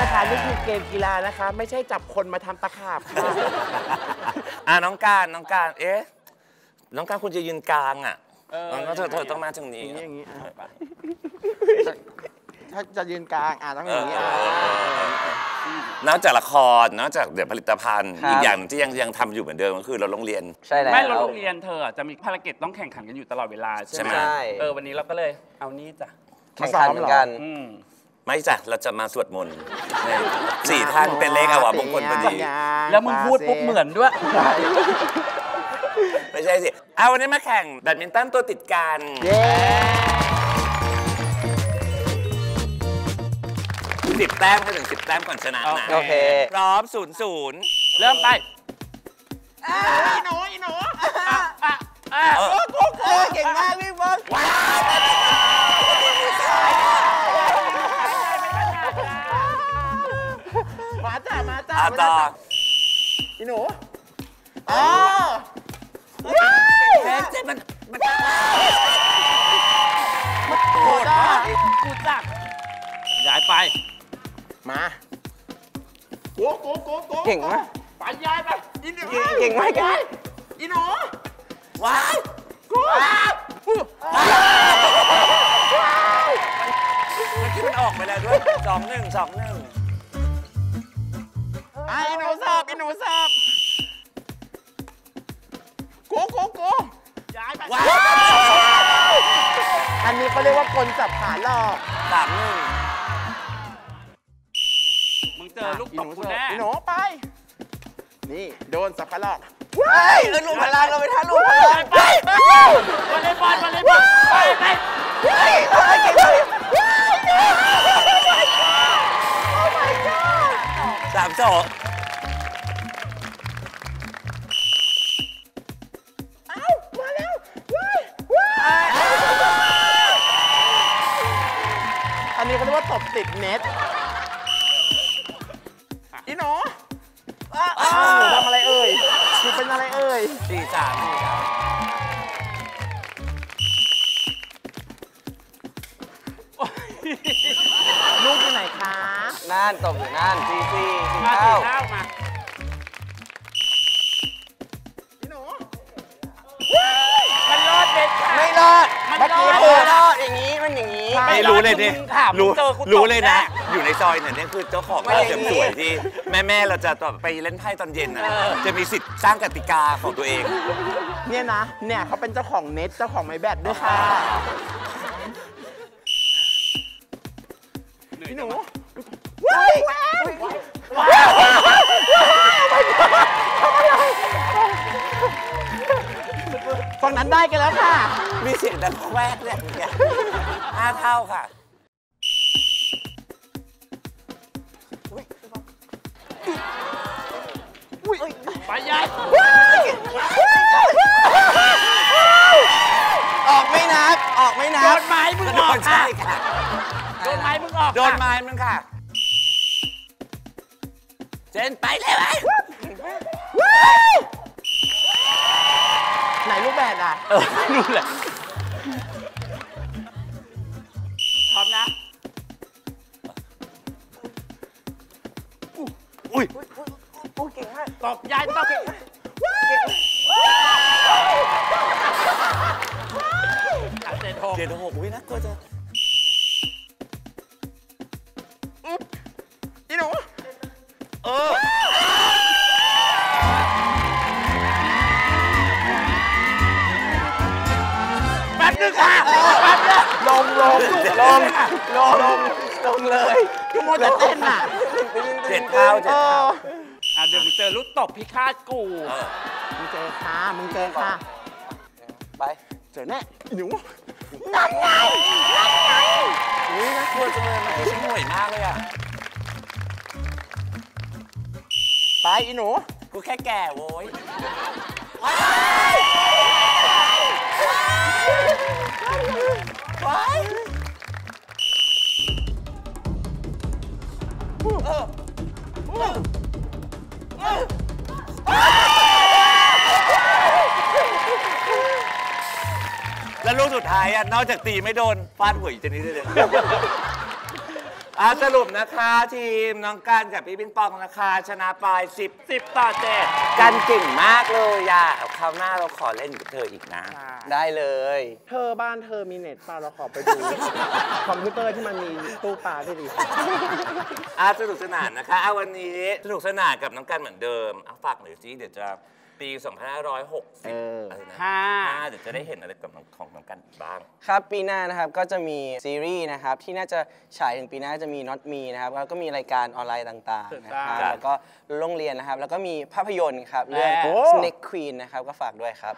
นะคะนี่คือเกมกีฬานะคะไม่ใช่จับคนมาทำตะขาบค่ะน้องการเอ๊ะน้องการคุณจะยืนกลางอ่ะเธอต้องมาตรงนี้อย่างนี้ถ้าจะยืนกลางต้องอย่างนี้นอกจากละครนอกจากเดี๋ยวผลิตภัณฑ์อีกอย่างที่ยังทำอยู่เหมือนเดิมก็คือเราโรงเรียนใช่แล้วไม่เราโรงเรียนเธอจะมีภารกิจต้องแข่งขันกันอยู่ตลอดเวลาใช่ไหมวันนี้เราก็เลยเอานี่จ้ะแข่งขันเหมือนกันไม่จ้ะเราจะมาสวดมนต์สี่ท่านเป็นเลขอวบงคลพอดีแล้วมึงพูดปุ๊บเหมือนด้วยไม่ใช่สิเอาวันนี้มาแข่งแบดมินตันตัวติดกัน10 แต้มให้ถึง10 แต้มก่อนชนะนะโอเคพร้อม0-0เริ่มไปอีหนูเก่งมากพี่บอลว้าวมาจ้าต่ออีหนูว้าวเจ็บมันปวดมากกูจักย้ายไปมาโกเก่งมากไปย้ายไปอินเดียเก่งมากย้ายอินโนว้าวโกว้าวเมื่อกี้มันออกไปแล้วด้วย2-1อินโนซับโกย้ายไปว้าวอันนี้เขาเรียกว่ากลจับขาหลอก3-1เจอลูกตบคุณแน่อีหนูไปนี่โดนสับปะรดว้ายลูกพลังเราไปท่าลูกพลังไป3-2อันนี้เขาเรียกว่าตบติดเน็ตอีหนูทำอะไรเอ่ยคือเป็นอะไรเอ่ย4-3ลูกอยู่ไหนคะนั่นตบอยู่นั่น4-4 4-9มาอีหนูมันรอดเด็ดไม่รอดมันรอดอย่างนี้มันอย่างนี้ไม่รู้เลยดิรู้เลยนะอยู่ในซอยเนี่ยคือเจ้าของร้านเสริมสวยที่แม่เราจะต่อไปเล่นไพ่ตอนเย็นนะจะมีสิทธิ์สร้างกติกาของตัวเองเนี่ยนะเนี่ยเขาเป็นเจ้าของเน็ตเจ้าของไม้แบดด้วยค่ะพี่หนูว้าวฝั่งนั้นได้กันแล้วค่ะมีเสียงดังแวกเลย5 เท่าค่ะไปยัยออกไม่นับโดนไม้มึงออกค่ะโดนไม้มึงค่ะเจนไปเลยไหนลูกแบดอ่ะนู่นแหละพร้อมนะอุ้ยเก่งมากตอบยายตอบเก่ง7-6อุ้ยนะกลัวจะอีหนูแป๊บนึงค่ะแป๊บนึงลงเลยกูโมจะเต้นอ่ะ7-9เดี๋ยวมึงเจอลูกตบพิฆาตกูมึงเจอค่ะไปเจอแน่หนูนั่งไงอุ้ยน่ากลัวจังเลยมันคือหน่วยมากเลยอะไปอีหนูกูแค่แก่โว้ยไปแล้วลูกสุดท้ายนอกจากตีไม่โดนฟาดหัวอีกชนิดเลย สรุปนะคะทีมน้องการกับพี่ปิงปองนะคะชนะไป10-10 ต่อ 7กันเก่งมากเลยอ่ะคราวหน้าเราขอเล่นกับเธออีกนะได้เลยเธอบ้านเธอมีเน็ตป่ะเราขอไปดูคอมพิวเตอร์ที่มันมีตู้ปลาได้ดีสนุกสนานนะคะวันนี้สนุกสนานกับน้องการเหมือนเดิมฝากหน่อยสิเดี๋ยวจะปี2565 เดี๋ยวจะได้เห็นอะไรของน้องกันบ้างครับปีหน้านะครับก็จะมีซีรีส์นะครับที่น่าจะฉายถึงปีหน้าจะมี Not Me นะครับแล้วก็มีรายการออนไลน์ต่างๆนะครับแล้วก็โรงเรียนนะครับแล้วก็มีภาพยนตร์ครับเรื่อง Snake Queen นะครับก็ฝากด้วยครับ